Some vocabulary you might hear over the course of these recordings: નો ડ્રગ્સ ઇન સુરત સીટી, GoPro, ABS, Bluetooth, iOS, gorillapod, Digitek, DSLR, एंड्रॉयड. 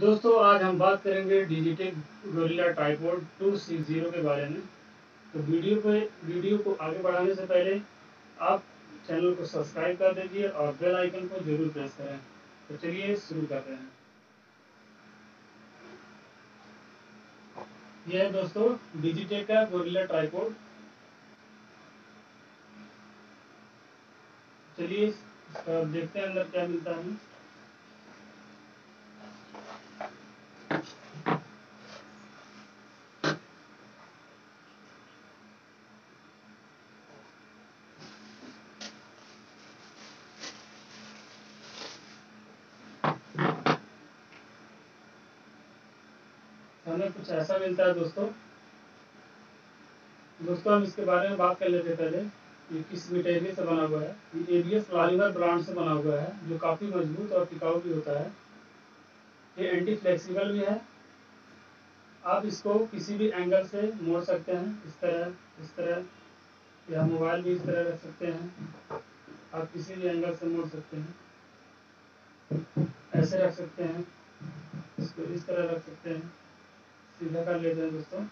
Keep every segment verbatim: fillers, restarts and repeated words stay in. दोस्तों आज हम बात करेंगे Digitek gorilla tripod two sixty के बारे में। तो वीडियो पे वीडियो को आगे बढ़ाने से पहले आप चैनल को सब्सक्राइब कर दीजिए और बेल आइकन को जरूर प्रेस करें। तो चलिए शुरू करते हैं। यह है दोस्तों डिजिटेक का गोरिल्ला ट्राइपॉड। चलिए इसका देखते हैं अंदर क्या मिलता है। हमें कुछ ऐसा मिलता है दोस्तों। दोस्तों हम इसके बारे में बात कर लेते पहले ये किस मटेरियल से बना हुआ है। ये एबीएस पॉलीमर ब्रांड से बना हुआ है जो काफ़ी मजबूत और टिकाऊ भी होता है। ये एंटी फ्लेक्सिबल भी है। आप इसको किसी भी एंगल से मोड़ सकते हैं, इस तरह इस तरह या मोबाइल भी इस तरह रख सकते हैं। आप किसी भी एंगल से मोड़ सकते हैं, ऐसे रख सकते हैं, इसको इस तरह रख सकते हैं, सीधा कर लेते हैं दोस्तों।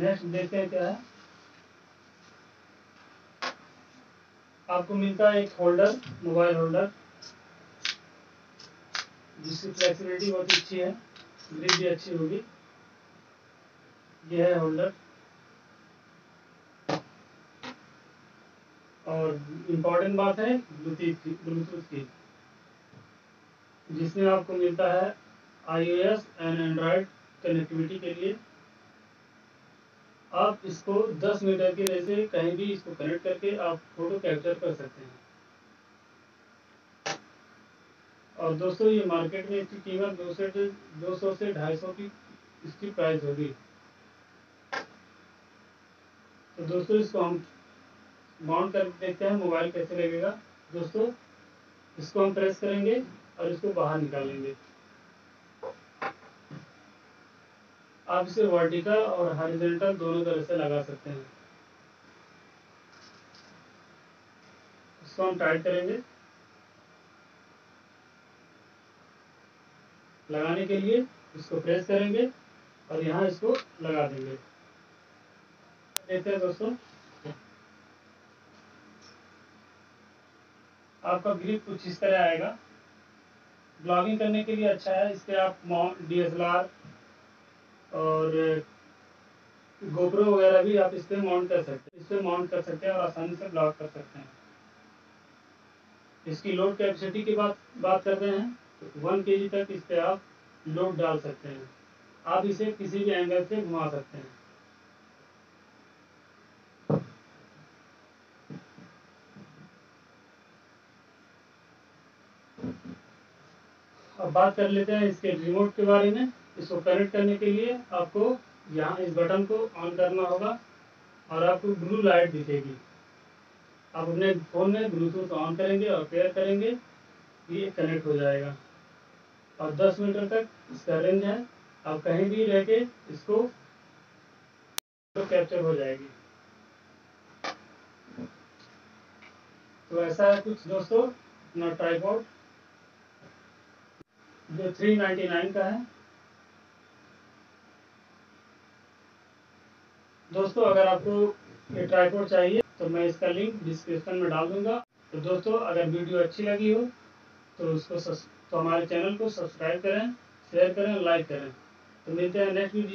नेक्स्ट देखते हैं क्या है। आपको मिलता है एक होल्डर, मोबाइल होल्डर, जिसकी फ्लेक्सिबिलिटी बहुत अच्छी है, ग्रिप भी अच्छी होगी। यह है होल्डर। और इम्पोर्टेंट बात है ब्लूटूथ की ब्लूटूथ की जिसमें आपको मिलता है आईओएस एंड एंड्रॉयड कनेक्टिविटी के लिए। आप इसको दस मीटर की रेंज से कहीं भी इसको कनेक्ट करके आप फोटो कैप्चर कर सकते हैं। और दोस्तों ये मार्केट में इसकी कीमत दो सौ से दो सौ से ढाई सौ की इसकी प्राइस होगी। तो दोस्तों इसको हम माउंट कर देखते हैं मोबाइल कैसे लगेगा। दोस्तों इसको हम प्रेस करेंगे और इसको बाहर निकालेंगे। आप इसे वर्टिकल और हॉरिजॉन्टल दोनों तरह से लगा सकते हैं। इसको हम टाइट करेंगे। लगाने के लिए इसको प्रेस करेंगे और यहाँ इसको लगा देंगे। देखते हैं दोस्तों आपका ग्रिप कुछ इस तरह आएगा। ब्लॉगिंग करने के लिए अच्छा है। इससे आप माउंट डीएसएलआर और गोप्रो वगैरह भी आप इस पर माउंट कर सकते हैं इस पर माउंट कर सकते हैं और आसानी से ब्लॉग कर सकते हैं। इसकी लोड कैपेसिटी की बात बात करते हैं तो वन के जी तक इस पर आप लोड डाल सकते हैं। आप इसे किसी भी एंगल से घुमा सकते हैं। अब बात कर लेते हैं इसके रिमोट के बारे में। इसको कनेक्ट करने के लिए आपको यहाँ इस बटन को ऑन करना होगा और आपको ब्लू लाइट दिखेगी। आप अपने फ़ोन में ब्लूटूथ ऑन करेंगे और पेयर करेंगे, ये कनेक्ट हो जाएगा। और दस मीटर तक इसका रेंज है। आप कहीं भी रह के इसको तो कैप्चर हो जाएगी। तो ऐसा है कुछ दोस्तों अपना ट्राइपॉड जो तीन सौ निन्यानवे का है। दोस्तों अगर आपको ये ट्राइपॉड चाहिए तो मैं इसका लिंक डिस्क्रिप्शन में डाल दूंगा। तो दोस्तों अगर वीडियो अच्छी लगी हो तो उसको तो हमारे चैनल को सब्सक्राइब करें, शेयर करें, लाइक करें। तो मिलते हैं नेक्स्ट वीडियो।